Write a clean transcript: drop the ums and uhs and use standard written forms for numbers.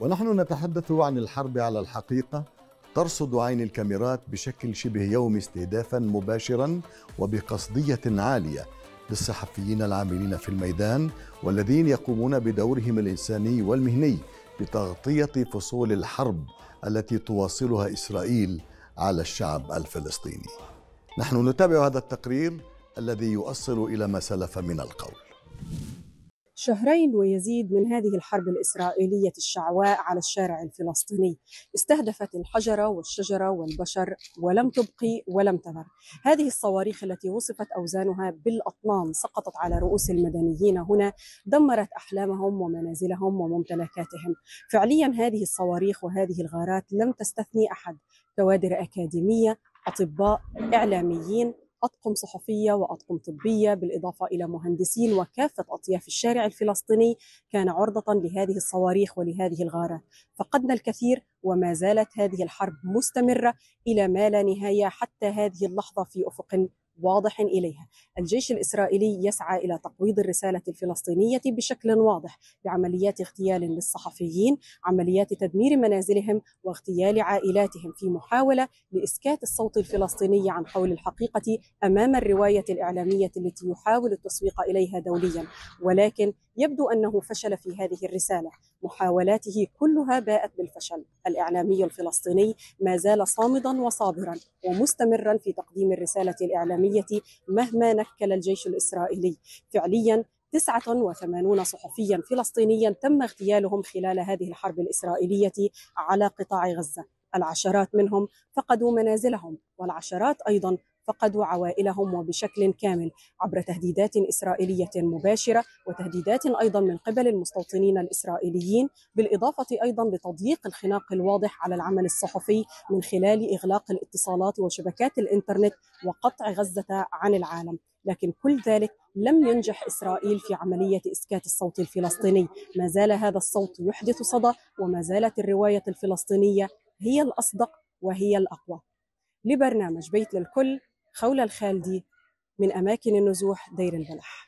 ونحن نتحدث عن الحرب على الحقيقة ترصد عين الكاميرات بشكل شبه يومي استهدافا مباشرا وبقصدية عالية للصحفيين العاملين في الميدان والذين يقومون بدورهم الإنساني والمهني بتغطية فصول الحرب التي تواصلها إسرائيل على الشعب الفلسطيني. نحن نتابع هذا التقرير الذي يؤصل إلى ما سلف من القول. شهرين ويزيد من هذه الحرب الإسرائيلية الشعواء على الشارع الفلسطيني، استهدفت الحجرة والشجرة والبشر ولم تبقي ولم تذر. هذه الصواريخ التي وصفت أوزانها بالأطنان سقطت على رؤوس المدنيين هنا، دمرت أحلامهم ومنازلهم وممتلكاتهم. فعليا هذه الصواريخ وهذه الغارات لم تستثني أحد، كوادر أكاديمية، أطباء، إعلاميين، أطقم صحفية وأطقم طبية، بالإضافة إلى مهندسين وكافة أطياف الشارع الفلسطيني كان عرضة لهذه الصواريخ ولهذه الغارات. فقدنا الكثير وما زالت هذه الحرب مستمرة إلى ما لا نهاية حتى هذه اللحظة في أفق واضح إليها. الجيش الإسرائيلي يسعى إلى تقويض الرسالة الفلسطينية بشكل واضح بعمليات اغتيال للصحفيين، عمليات تدمير منازلهم واغتيال عائلاتهم، في محاولة لإسكات الصوت الفلسطيني عن حول الحقيقة أمام الرواية الإعلامية التي يحاول التسويق إليها دوليا. ولكن يبدو أنه فشل في هذه الرسالة، محاولاته كلها باءت بالفشل. الإعلامي الفلسطيني ما زال صامدا وصابرا ومستمرا في تقديم الرسالة الإعلامية مهما نكل الجيش الإسرائيلي. فعليا 89 صحفيا فلسطينيا تم اغتيالهم خلال هذه الحرب الإسرائيلية على قطاع غزة. العشرات منهم فقدوا منازلهم، والعشرات أيضا فقدوا عوائلهم وبشكل كامل عبر تهديدات إسرائيلية مباشرة وتهديدات أيضا من قبل المستوطنين الإسرائيليين، بالإضافة أيضا لتضييق الخناق الواضح على العمل الصحفي من خلال إغلاق الاتصالات وشبكات الإنترنت وقطع غزة عن العالم. لكن كل ذلك لم ينجح إسرائيل في عملية إسكات الصوت الفلسطيني. ما زال هذا الصوت يحدث صدى، وما زالت الرواية الفلسطينية هي الأصدق وهي الأقوى. لبرنامج بيت للكل، خولة الخالدي، من أماكن النزوح، دير البلح.